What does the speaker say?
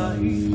life.